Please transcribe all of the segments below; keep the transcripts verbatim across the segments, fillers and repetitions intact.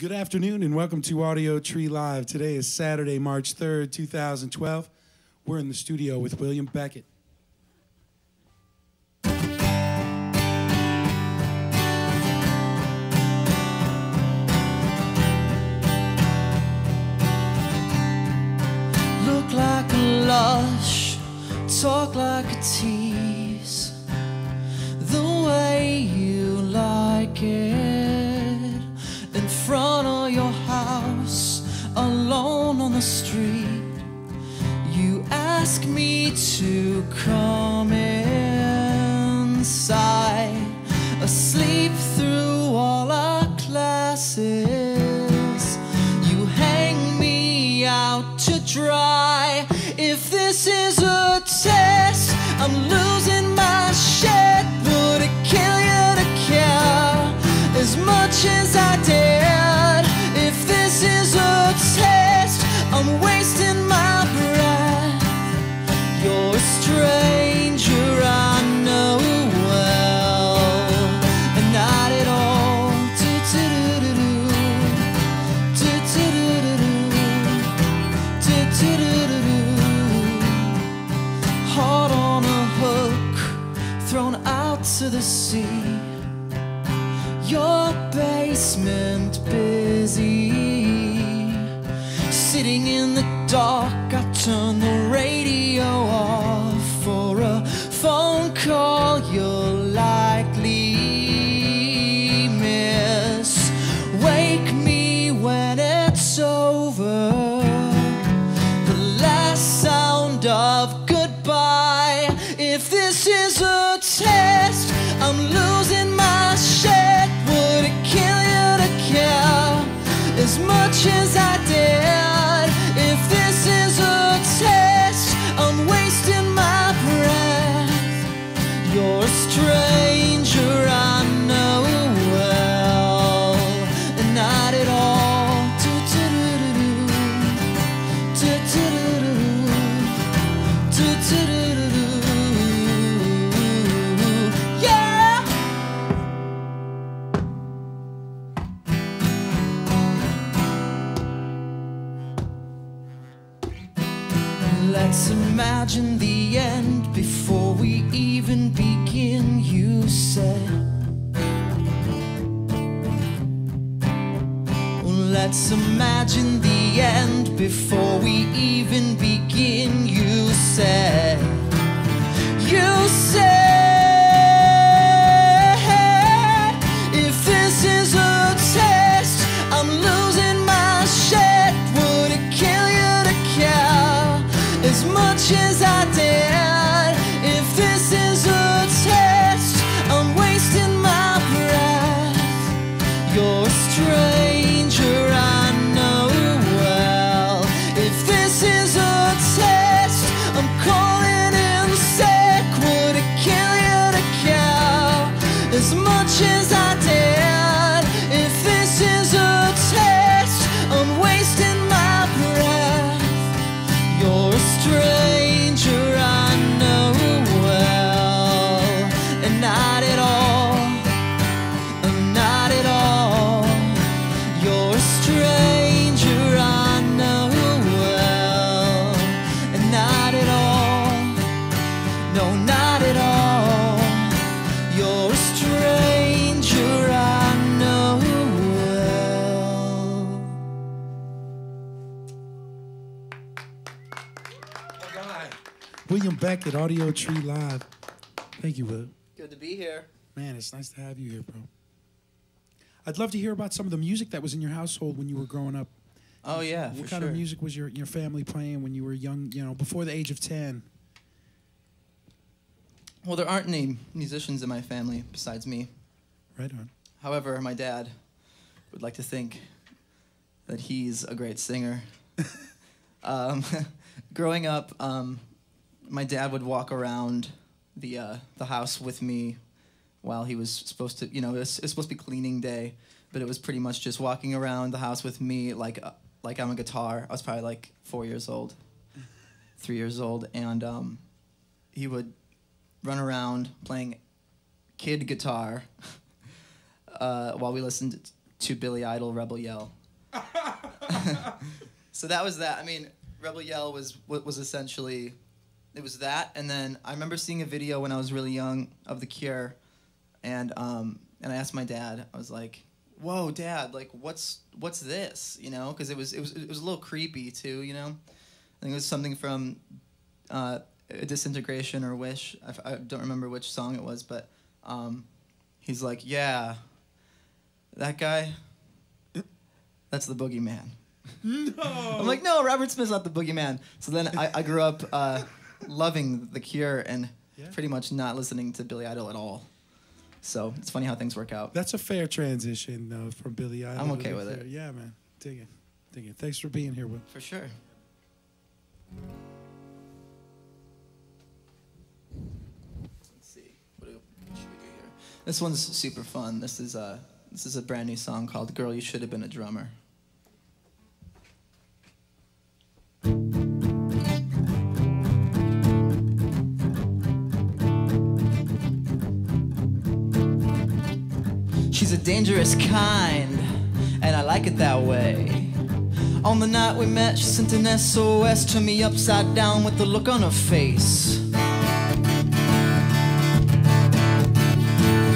Good afternoon and welcome to Audio Tree Live. Today is Saturday, March third, two thousand twelve. We're in the studio with William Beckett. Look like a lush, talk like a tease, the way you like it. In front of your house, alone on the street, you ask me to come inside, asleep through all our classes. You hang me out to dry. If this is a test, I'm losing my shit. Would it kill you to care as much as I did? Test. I'm wasting my breath. You're a stranger I know well, and not at all. Do do do do do do do do do. Hard on a hook, thrown out to the sea. Your basement busy. Sitting in the dark, I turn the radio off for a phone call you'll likely miss. Wake me when it's over. The last sound of goodbye. If this is a test, I'm losing my shit. Would it kill you to care as much as I did? You're a stranger I know well, and not at all. Do do do do do do do. Yeah. Let's imagine the end before we even begin. You said, let's imagine the end before we even begin. You said, you said, if this is a test, I'm losing my shit. Would it kill you to care as much as I did? Back at Audio Tree Live. Thank you, Will. Good to be here. Man, it's nice to have you here, bro. I'd love to hear about some of the music that was in your household when you were growing up. Oh, yeah, What for kind sure. of music was your, your family playing when you were young, you know, before the age of ten? Well, there aren't any musicians in my family besides me. Right on. However, my dad would like to think that he's a great singer. um, growing up... Um, My dad would walk around the uh, the house with me while he was supposed to, you know, it was, it was supposed to be cleaning day, but it was pretty much just walking around the house with me like uh, like I'm a guitar. I was probably like four years old, three years old, and um, he would run around playing kid guitar uh, while we listened to Billy Idol, Rebel Yell. So that was that. I mean, Rebel Yell was was essentially, it was that. And then I remember seeing a video when I was really young of The Cure, and um, and I asked my dad. I was like, "Whoa, Dad! Like, what's what's this?" You know, because it was it was it was a little creepy too. You know, I think it was something from uh, Disintegration or Wish. I, I don't remember which song it was, but um, he's like, "Yeah, that guy. That's the boogeyman." No. I'm like, no, Robert Smith's not the boogeyman. So then I, I grew up uh, loving The Cure and yeah. pretty much not listening to Billy Idol at all. So it's funny how things work out. That's a fair transition, though, from Billy Idol. I'm okay with it. Yeah, man. Dig it. Dig it. Thanks for being here, Will. For sure. Let's see. What should we do here? This one's super fun. This is a, this is a brand new song called Girl, You Should Have Been a Drummer. She's a dangerous kind, and I like it that way. On the night we met, she sent an S O S to me upside down with the look on her face.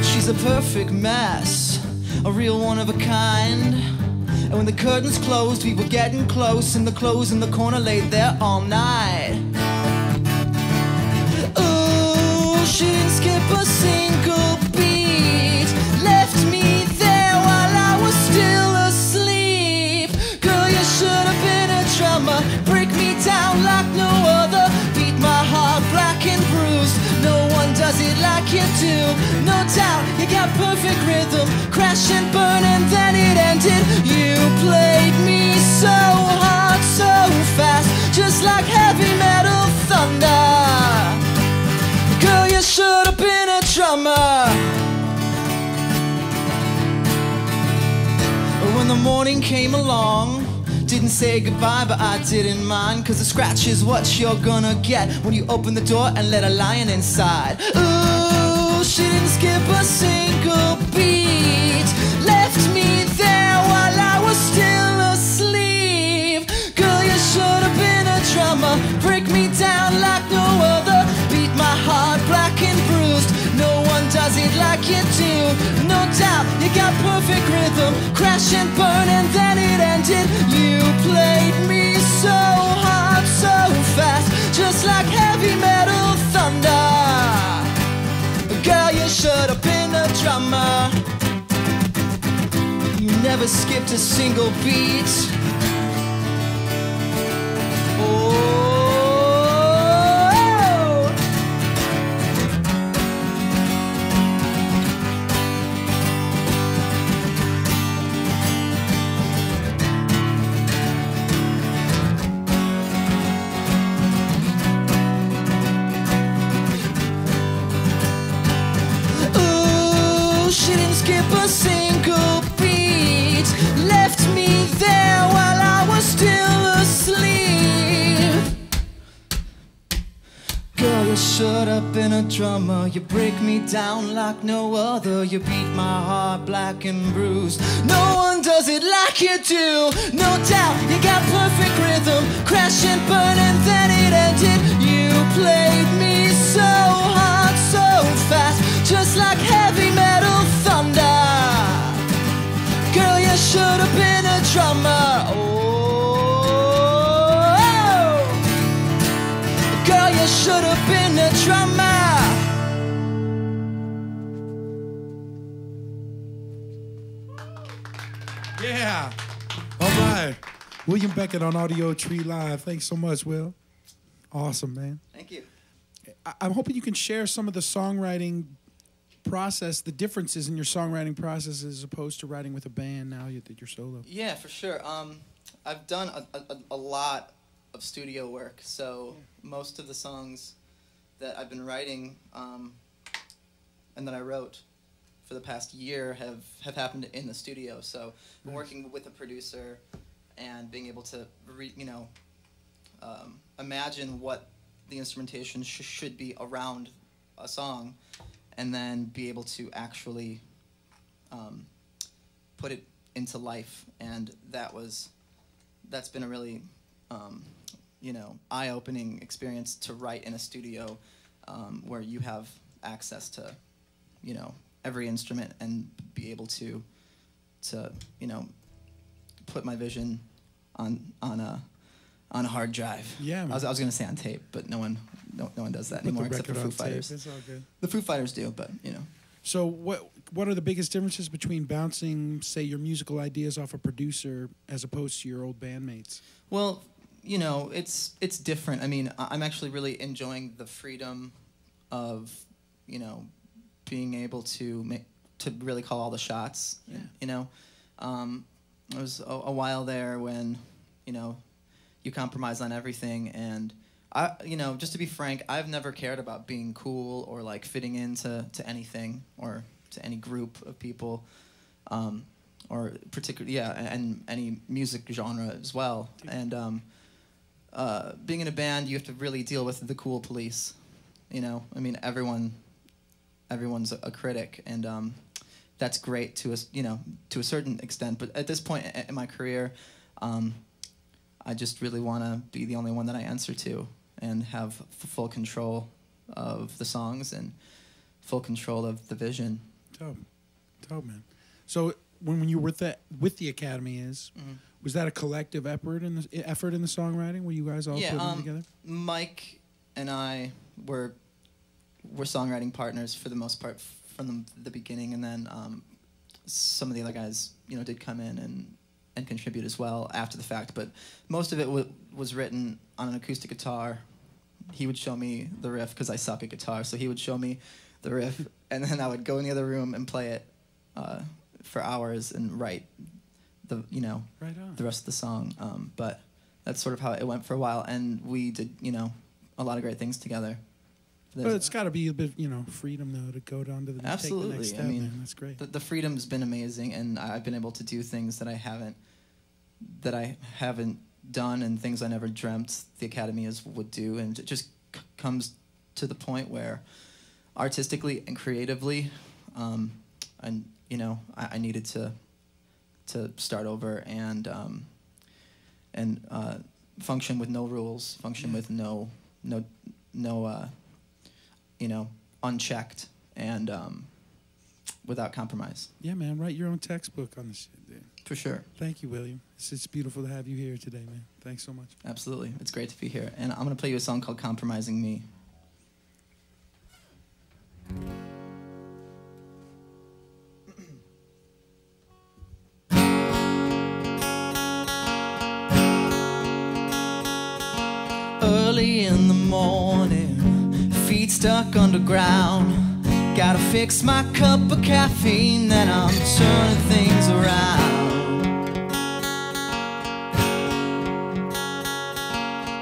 She's a perfect mess, a real one of a kind. And when the curtains closed, we were getting close, and the clothes in the corner laid there all night. Ooh, she didn't skip a single beat, left me there while I was still asleep. Girl, you should have been a drummer, break me down like no other, beat my heart black and bruised. No one does it like you do, no doubt you got perfect rhythm, crash and burn and then it ended. You played me so hard, so fast, just like heavy metal thunder. Girl, you should have been a drummer. When the morning came along, didn't say goodbye, but I didn't mind, cause the scratch is what you're gonna get when you open the door and let a lion inside. Ooh, she didn't skip a single beat, left me there while I was still asleep. Girl, you should have been a drummer, break me down like no other, beat my heart black and bruised. No one does it like you do, no doubt you got perfect rhythm, crash and burn and then it ended. You played me so hard, so fast, just like heavy metal thunder. Girl, you should have been a drummer. You never skipped a single beat. Oh, skip a single beat, left me there while I was still asleep. Girl, you should have been a drummer, you break me down like no other, you beat my heart black and bruised. No one does it like you do, no doubt you got perfect rhythm, crash and burn and then it ended. You played me so hard, so fast, just like heavy metal thunder. Girl, you should have been a drummer. Oh, girl, you should have been a drummer. Yeah. All right. William Beckett on Audio Tree Live. Thanks so much, Will. Awesome, man. Thank you. I I'm hoping you can share some of the songwriting process, the differences in your songwriting process as opposed to writing with a band now you did your solo. Yeah, for sure. Um, I've done a, a, a lot of studio work, so yeah. most of the songs that I've been writing um, and that I wrote for the past year have, have happened in the studio. So nice. Working with a producer and being able to re, you know, um, imagine what the instrumentation sh should be around a song, and then be able to actually um, put it into life, and that was that's been a really um, you know, eye-opening experience to write in a studio um, where you have access to, you know, every instrument and be able to to you know, put my vision on on a on a hard drive. Yeah, man. I was I was gonna say on tape, but no one no no one does that anymore except for Foo Fighters. It's all good. The Foo Fighters do, but you know. So what what are the biggest differences between bouncing, say, your musical ideas off a producer as opposed to your old bandmates? Well, you know, it's it's different. I mean, I'm actually really enjoying the freedom of, you know, being able to make to really call all the shots. Yeah. You know, um, it was a, a while there when, you know, you compromise on everything, and I, you know, just to be frank, I've never cared about being cool or like fitting into to anything or to any group of people, um, or particularly, yeah, and any music genre as well. Dude. And um, uh, being in a band, you have to really deal with the cool police. You know, I mean, everyone, everyone's a critic, and um, that's great to a, you know, to a certain extent. But at this point in my career, um, I just really want to be the only one that I answer to, and have f full control of the songs and full control of the vision. Dope, dope, man. So when, when you were with the, with the Academy Is, mm-hmm. was that a collective effort in the effort in the songwriting? Were you guys all yeah, putting um, together? Mike and I were were songwriting partners for the most part from the, the beginning, and then um, some of the other guys, you know, did come in and. and contribute as well after the fact, but most of it w was written on an acoustic guitar. He would show me the riff, because I suck at guitar, so he would show me the riff, and then I would go in the other room and play it uh, for hours and write the you know right on. the rest of the song. Um, but that's sort of how it went for a while, and we did you know a lot of great things together. There's but it's got to be a bit, you know, freedom though to go down to the absolutely. Take the next step, I mean, man. That's great. The, the freedom's been amazing, and I've been able to do things that I haven't, that I haven't done, and things I never dreamt the Academy Is would do, and it just c comes to the point where, artistically and creatively, um, and you know, I, I needed to, to start over and, um, and uh, function with no rules, function with no, no, no. Uh, you know, unchecked and um, without compromise. Yeah, man, write your own textbook on this shit, dude. For sure. Thank you, William. It's, it's beautiful to have you here today, man. Thanks so much. Absolutely. It's great to be here. And I'm going to play you a song called Compromising Me. Early in the morning, feet stuck underground, gotta fix my cup of caffeine, then I'm turning things around.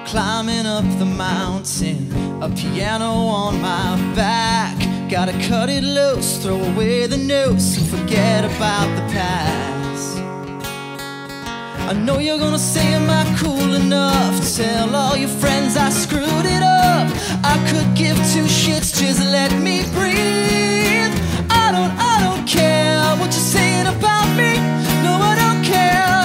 Climbing up the mountain, a piano on my back, gotta cut it loose, throw away the noose, and forget about the past. I know you're gonna say, am I cool enough? Tell all your friends I screwed it up. I could give two shits, just let me breathe. I don't, I don't care what you're saying about me. No, I don't care.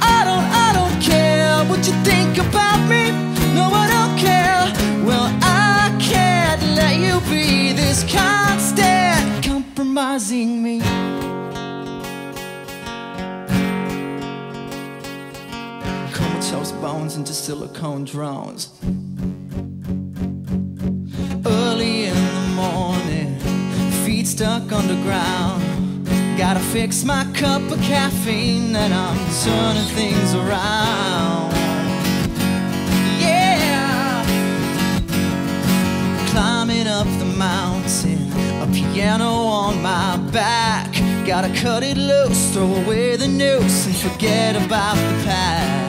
I don't, I don't care what you think about me. No, I don't care. Well, I can't let you be this constant compromising me. Comatose bones into silicone drones. Early in the morning, feet stuck underground, gotta fix my cup of caffeine, and I'm turning things around. Yeah! Climbing up the mountain, a piano on my back, gotta cut it loose, throw away the noose, and forget about the past.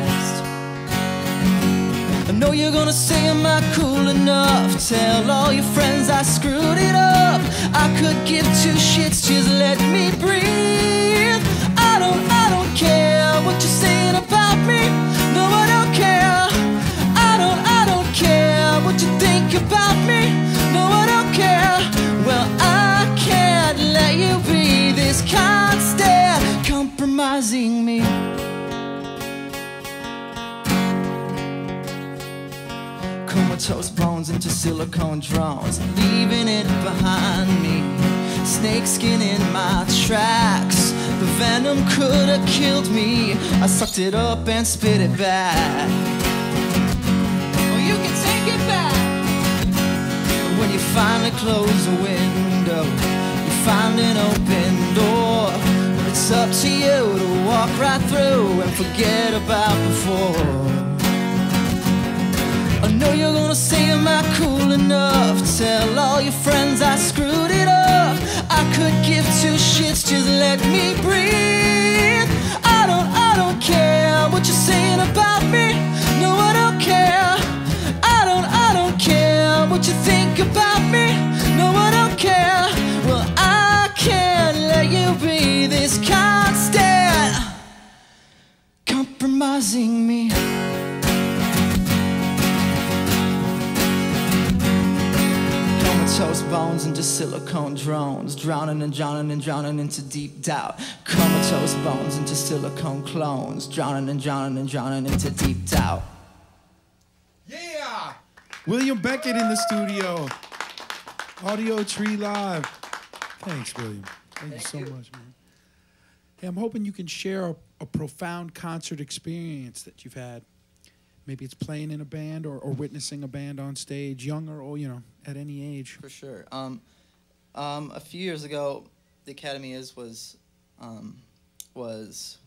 I know you're gonna say, am I cool enough? Tell all your friends I screwed it up. I could give two shits, just let me breathe. I don't, I don't care what you're saying about me. No, I don't care. I don't, I don't care what you think about me. No, I don't care. Well, I can't let you be this constant compromising. my toast bones into silicone drones, leaving it behind me. Snakeskin in my tracks, the venom could have killed me. I sucked it up and spit it back. Oh, you can take it back. When you finally close a window, you find an open door. But it's up to you to walk right through and forget about before. I know you're gonna say am I cool enough? Tell all your friends I screwed it up. I could give two shits, just let me breathe. I don't, I don't care what you're saying about me. No, I don't care. I don't, I don't care what you think about me. No, I don't care. Well, I can't let you be this constant compromising me. Toast bones into silicone drones, drowning and drowning and drowning into deep doubt. Comatose bones into silicone clones, drowning and drowning and drowning into deep doubt. Yeah! William Beckett in the studio. Audio Tree Live. Thanks, William. Thank, Thank you so you. much, man. Hey, I'm hoping you can share a, a profound concert experience that you've had. Maybe it's playing in a band or, or witnessing a band on stage, young or old, you know, at any age. For sure. Um, um, a few years ago, the Academy Is was um, was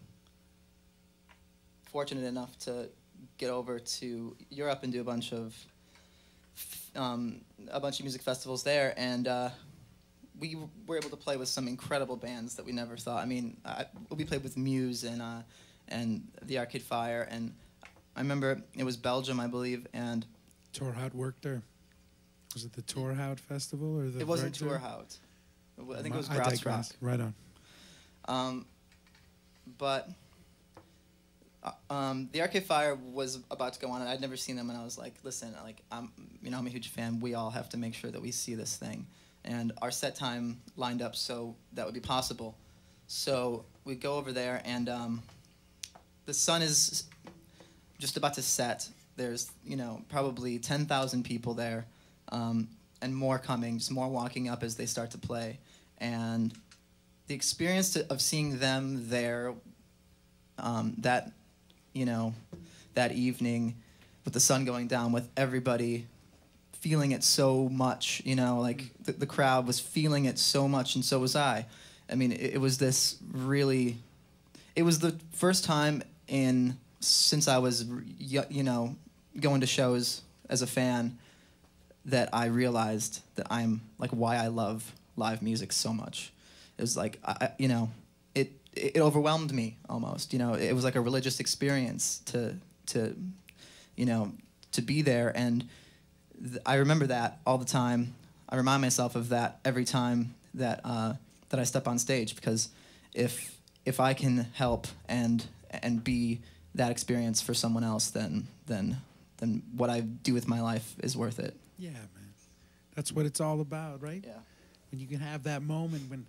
fortunate enough to get over to Europe and do a bunch of um, a bunch of music festivals there, and uh, we were able to play with some incredible bands that we never thought. I mean, I, we played with Muse and uh, and the Arcade Fire and. I remember it was Belgium, I believe, and Torhout worked there. Was it the Torhout Festival or the? It wasn't Torhout. I think it was Graz. Right on. Um, but uh, um, the Arcade Fire was about to go on, and I'd never seen them, and I was like, "Listen, like I'm, you know, I'm a huge fan. We all have to make sure that we see this thing, and our set time lined up so that would be possible." So we go over there, and um, the sun is. Just about to set. There's, you know, probably ten thousand people there, um, and more coming, just more walking up as they start to play. And the experience to, of seeing them there um, that, you know, that evening with the sun going down, with everybody feeling it so much, you know, like the, the crowd was feeling it so much, and so was I. I mean, it, it was this really, it was the first time in, since I was, you know, going to shows as a fan, that I realized that I'm, like, why I love live music so much. It was like, I, you know, it it overwhelmed me almost, you know. It was like a religious experience to, to you know, to be there. And th I remember that all the time. I remind myself of that every time that, uh, that I step on stage, because if, if I can help and, and be that experience for someone else, then then then what I do with my life is worth it. Yeah, man, that's what it's all about, right? Yeah. When you can have that moment when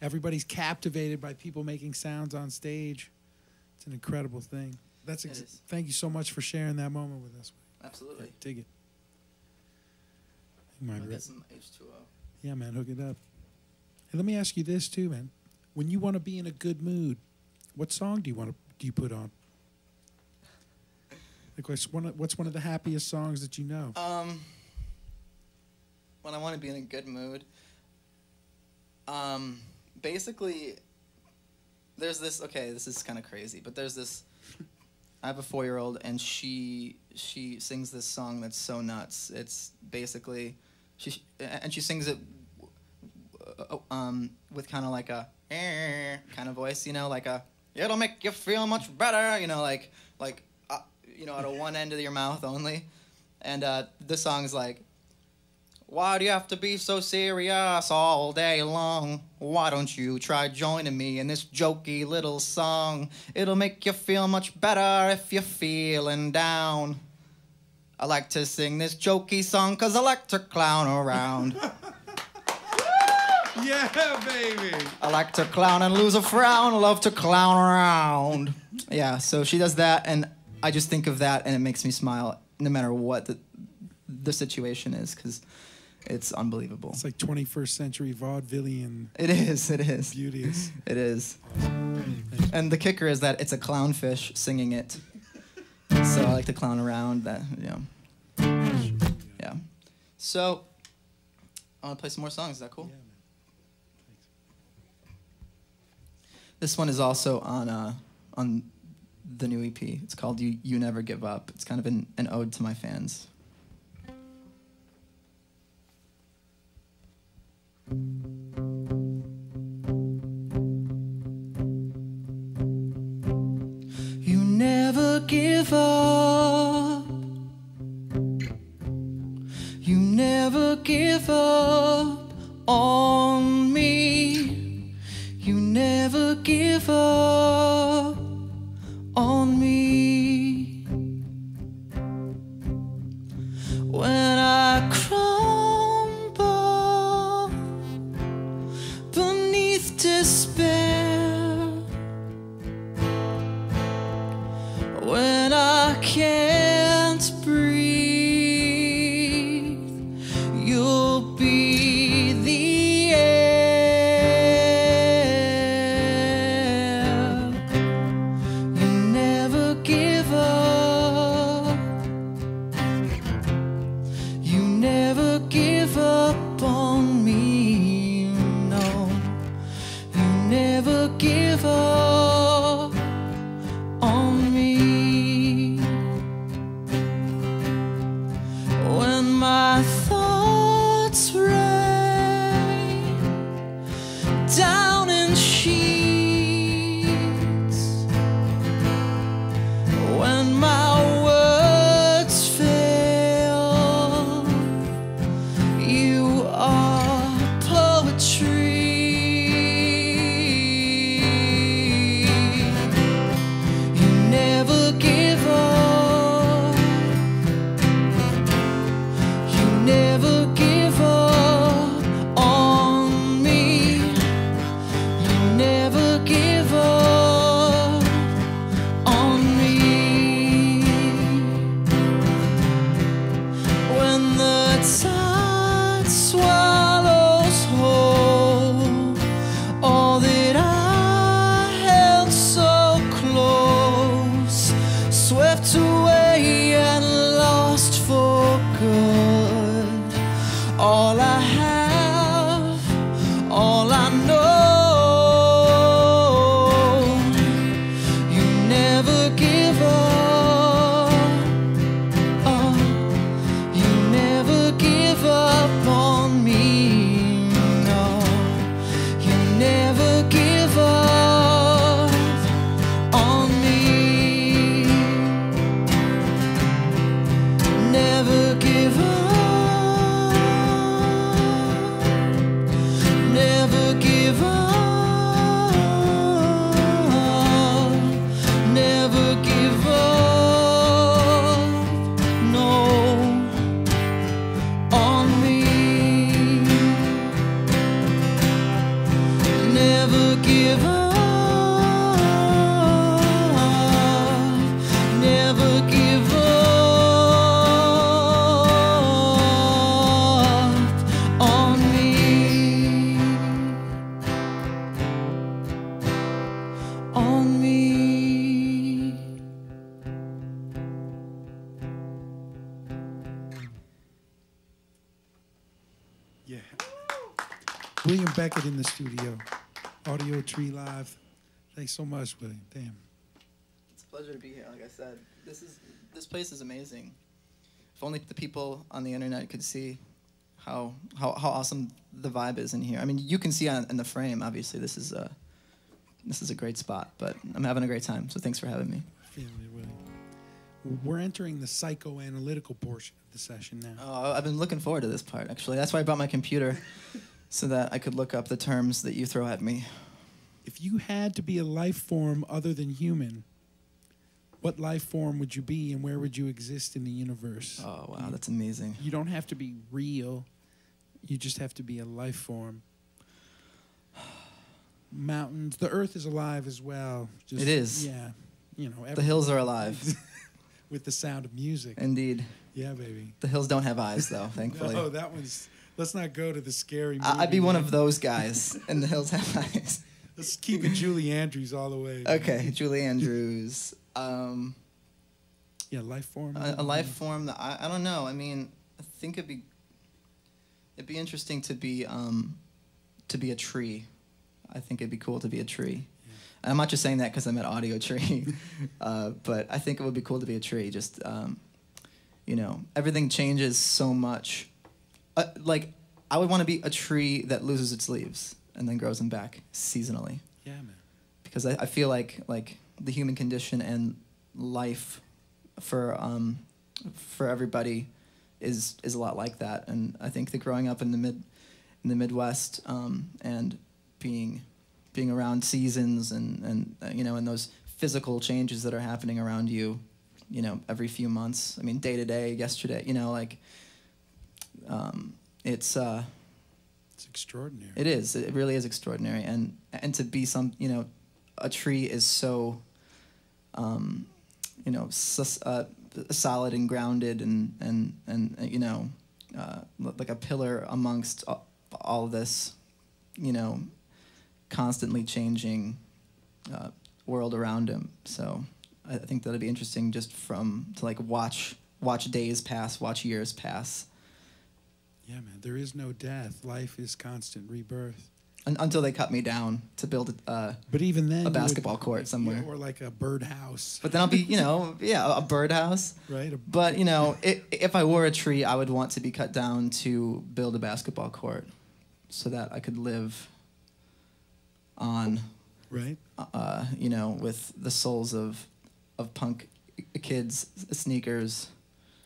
everybody's captivated by people making sounds on stage, it's an incredible thing. That's ex it is. Thank you so much for sharing that moment with us. Absolutely. Yeah, dig it. My I'll get some H two O. Yeah, man, hook it up. Hey, let me ask you this too, man. When you want to be in a good mood, what song do you want to do you put on? Like what's one of, what's one of the happiest songs that you know? Um, when I want to be in a good mood, um, basically, there's this. Okay, this is kind of crazy, but there's this. I have a four-year-old, and she she sings this song that's so nuts. It's basically, she and she sings it, um, with kind of like a eh, kind of voice, you know, like a it'll make you feel much better, you know, like like. You know, out of one end of your mouth only. And uh, the song's like, why do you have to be so serious all day long? Why don't you try joining me in this jokey little song? It'll make you feel much better if you're feeling down. I like to sing this jokey song because I like to clown around. Yeah, baby. I like to clown and lose a frown. I love to clown around. Yeah, so she does that, and I just think of that, and it makes me smile no matter what the, the situation is, because it's unbelievable. It's like twenty-first century vaudevillian. It is, it is. Beauteous. It is. And the kicker is that it's a clownfish singing it. So I like to clown around that, you know. Yeah. So I want to play some more songs. Is that cool? Yeah, man. Thanks. This one is also on uh, on the new E P. It's called You, you Never Give Up. It's kind of an, an ode to my fans. You never give up. You never give up on me. You never give up on me. When I crumble beneath despair, when I can't breathe, you'll be the air. You never give up. You never give up on me, no. You never give up on me. When my thoughts rain down in sheets, when my words fail, you are poetry. You never give up. You never give up on me. You never give up on me. When the tide swallows whole all that I held so close, swept away and lost for good. All I have, all I know. You never give up. Oh, you never give up on me. No, you never give up on me. Never give up. Never give up. Never give up. No, on me. Never give up. Never give up on me. On me. Yeah. William Beckett in the studio. Audio Tree Live. Thanks so much, William. Damn. It's a pleasure to be here. Like I said, this is this place is amazing. If only the people on the internet could see how how, how awesome the vibe is in here. I mean, you can see on, in the frame. Obviously, this is a this is a great spot. But I'm having a great time. So thanks for having me. Yeah, William. We're entering the psychoanalytical portion of the session now. Oh, I've been looking forward to this part. Actually, that's why I brought my computer, so that I could look up the terms that you throw at me. If you had to be a life form other than human, what life form would you be and where would you exist in the universe? Oh, wow, that's amazing. You don't have to be real. You just have to be a life form. Mountains. The earth is alive as well. Just, It is. Yeah. You know, The everything. hills are alive. With the sound of music. Indeed. Yeah, baby. The Hills Don't Have Eyes, though, thankfully. Oh, no, that one's... Let's not go to the scary movie. I'd be one of those guys in The Hills Have Eyes. Let's keep it Julie Andrews all the way. Man. Okay, Julie Andrews. Um, yeah, life form. A, a life form that I, I don't know. I mean, I think it'd be it'd be interesting to be um, to be a tree. I think it'd be cool to be a tree. Yeah. And I'm not just saying that because I'm at Audio Tree, uh, but I think it would be cool to be a tree. Just um, you know, everything changes so much. Uh, like, I would want to be a tree that loses its leaves and then grows them back seasonally. Yeah, man. Because I, I feel like like the human condition and life for um for everybody is is a lot like that. And I think that growing up in the mid in the Midwest um, and being being around seasons and and uh, you know, and those physical changes that are happening around you, you know, every few months. I mean, day to day, yesterday, you know, like. Um, it's uh, it's extraordinary. It is. It really is extraordinary. And and to be some, you know, a tree is so, um, you know, sus, uh, solid and grounded and and and you know, uh, like a pillar amongst all this, you know, constantly changing uh, world around him. So I think that'd be interesting, just from to like watch watch days pass, watch years pass. Yeah, man. There is no death. Life is constant rebirth. And until they cut me down to build a, uh, but even then, a basketball would, court somewhere. Yeah, or like a birdhouse. But then I'll be, you know, yeah, a birdhouse. Right. A but, you know, it, if I were a tree, I would want to be cut down to build a basketball court so that I could live on, right? Uh, you know, with the souls of, of punk kids' sneakers.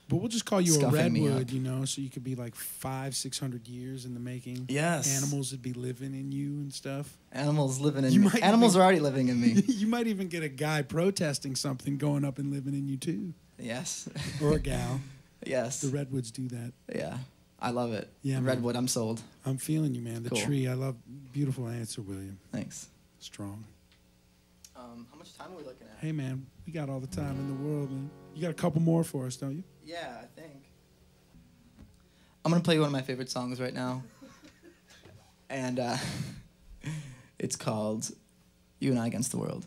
But we'll just call you a redwood, you know, so you could be like five, six hundred years in the making. Yes. Animals would be living in you and stuff. Animals living in me. Animals are already living in me. You might even get a guy protesting something going up and living in you too. Yes. Or a gal. Yes. The redwoods do that. Yeah. I love it. Yeah. Redwood, I'm sold. I'm feeling you, man. The tree. I love. Beautiful answer, William. Thanks. Strong. Um, how much time are we looking at? Hey, man, we got all the time in the world, man. You got a couple more for us, don't you? Yeah, I think. I'm going to play you one of my favorite songs right now. And uh, it's called You and I Against the World.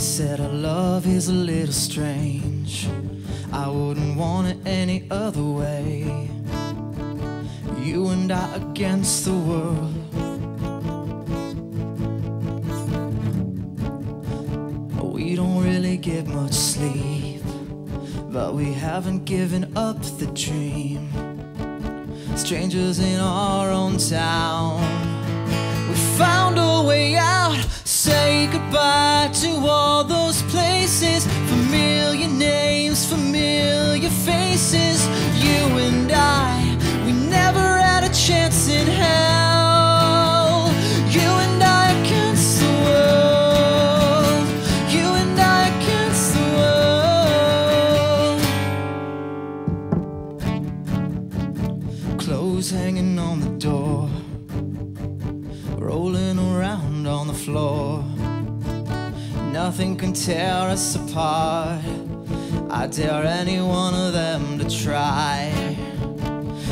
Said our love is a little strange. I wouldn't want it any other way. You and I against the world. We don't really get much sleep, but we haven't given up the dream. Strangers in our own town, we found a way out. Say goodbye to all those places, familiar names, familiar faces. You and I, we never had a chance in hell. You and I against the world. You and I against the world. Clothes hanging on the door, rolling around on the floor. Nothing can tear us apart. I dare any one of them to try.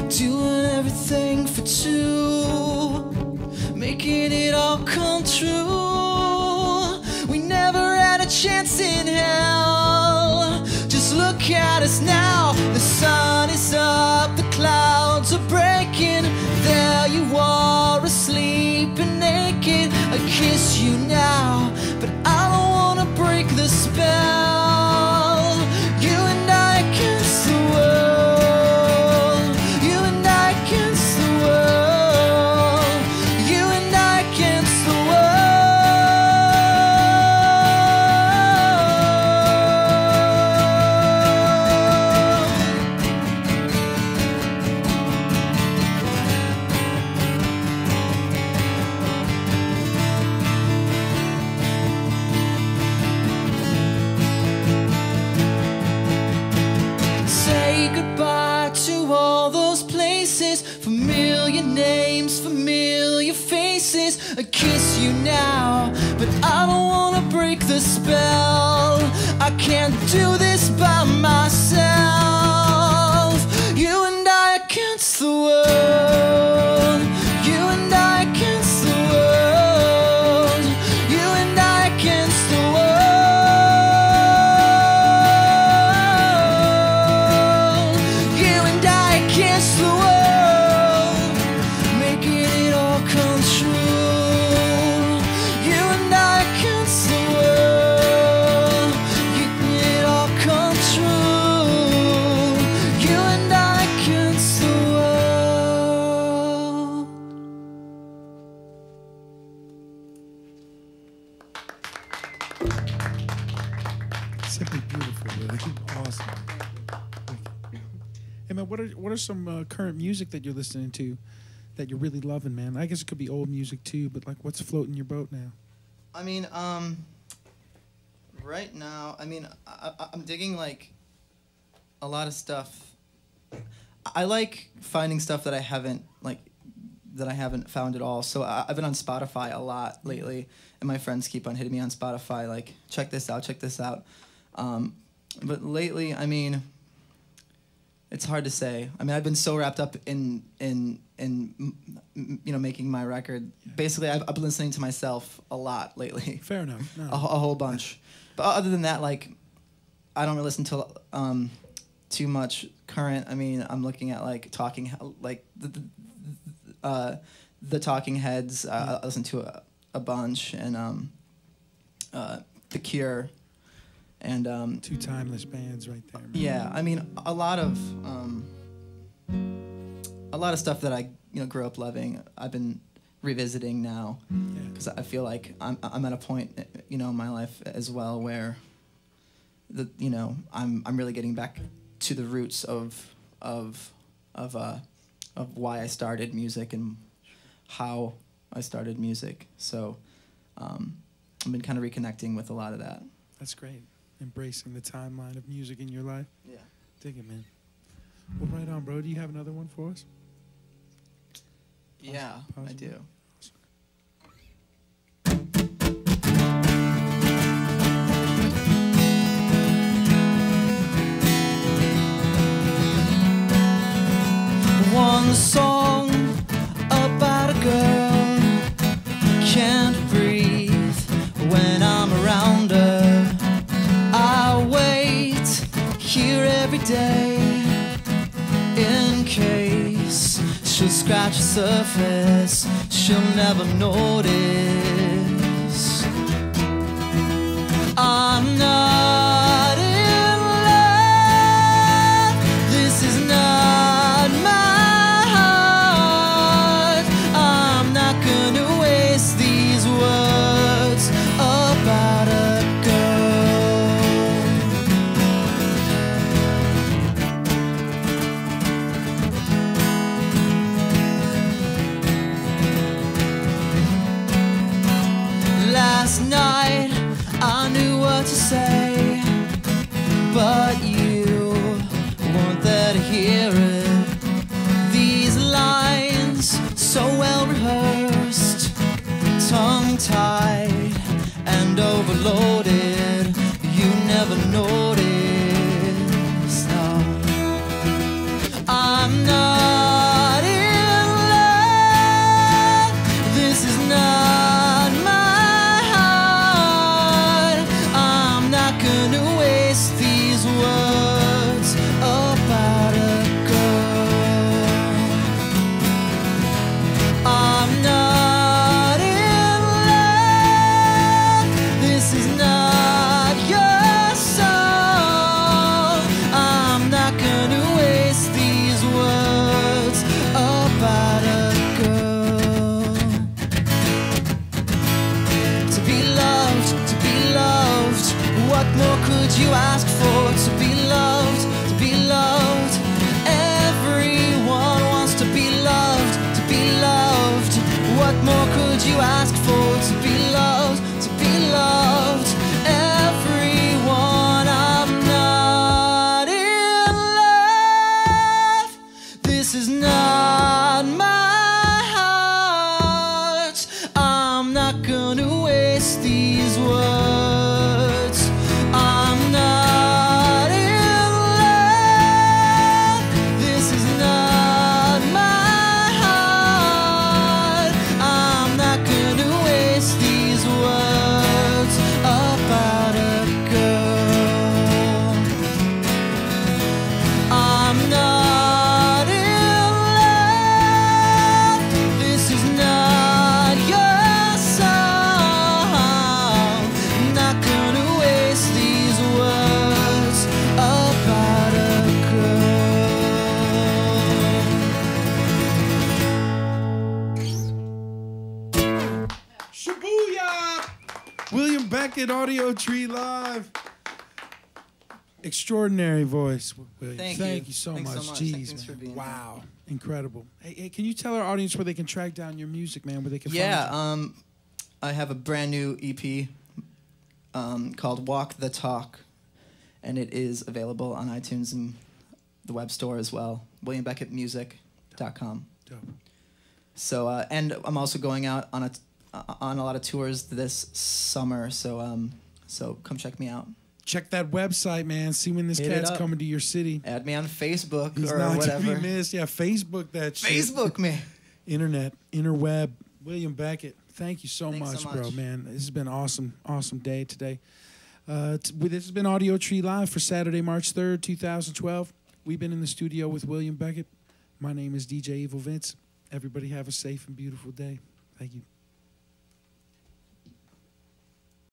Doing everything for two, making it all come true. We never had a chance in hell. Just look at us now. The sun is up, the clouds are breaking. There you are, asleep and naked. I kiss you now, but I don't want to break the spell. You and I against the world. You and I against the world. You and I against the world. familiar names, familiar faces. I kiss you now, but I don't wanna break the spell. I can't do this by myself. You and I against the world. You and I against the world. You and I against the world. You and I against the world, making it all come true. You and I against the world, making it all come true. You and I against the world. Simply beautiful, really. Awesome. Thank you. Hey man, what are what are some uh, current music that you're listening to that you're really loving, man? I guess it could be old music too, but like, what's floating your boat now? I mean, um, right now, I mean, I, I, I'm digging like a lot of stuff. I like finding stuff that I haven't like that I haven't found at all. So I, I've been on Spotify a lot lately, and my friends keep on hitting me on Spotify like, check this out, check this out. Um, but lately, I mean, it's hard to say. I mean, I've been so wrapped up in in in m- m- you know making my record. Basically, I've, I've been listening to myself a lot lately. Fair enough. No. a, wh- a whole bunch. But other than that, like, I don't really listen to um, too much current. I mean, I'm looking at like talking, He- like the the, uh, the Talking Heads. Uh, I listen to a, a bunch, and um, uh, The Cure, and um, Two timeless bands right there, man. yeah, I mean, a lot of um, a lot of stuff that I you know grew up loving. I've been revisiting now Yeah. because I feel like I'm I'm at a point you know in my life as well where the you know I'm I'm really getting back to the roots of of of uh of why I started music and how I started music. So um, I've been kind of reconnecting with a lot of that. That's great. Embracing the timeline of music in your life. Yeah. Dig it, man. Well, right on, bro. Do you have another one for us? Yeah, I Possibly. do. One song about a girl who can't breathe when I'm around her. I wait here every day in case she'll scratch the surface, she'll never notice. I'm not in love. This is not my heart. I'm not gonna waste these words about a girl. Last night I knew what to say, but you weren't there to hear it. These lines so well rehearsed, tongue tied and overloaded, you never noticed. No. I'm not in love. This is not my heart. I'm not gonna waste these words about a girl. I'm not in love. This is not your song. I'm not gonna waste these words about a girl. To be loved, to be loved. What more could you ask for? To be loved, to be loved. Everyone wants to be loved, to be loved. What more could you ask for? To be loved, to be loved. Everyone, I'm not in love. This is not my second Audio Tree Live. Extraordinary voice, William. Thank, Thank you. you so, much. so much. Jeez, Thanks man. For being wow, here. Incredible. Hey, hey, can you tell our audience where they can track down your music, man? Where they can yeah, find Yeah, um, I have a brand new E P um, called Walk the Talk, and it is available on iTunes and the web store as well. William Beckett Music dot com. Dope. So, uh, and I'm also going out on a on a lot of tours this summer. So, um, so come check me out. Check that website, man. See when this Hit cat's coming to your city. Add me on Facebook He's or not whatever. To be missed. Yeah, Facebook that shit. Facebook me. Internet, interweb. William Beckett, thank you so much, so much, bro, man. This has been awesome, awesome day today. Uh, t this has been Audio Tree Live for Saturday, March third, two thousand twelve. We've been in the studio with William Beckett. My name is D J Evil Vince. Everybody have a safe and beautiful day. Thank you.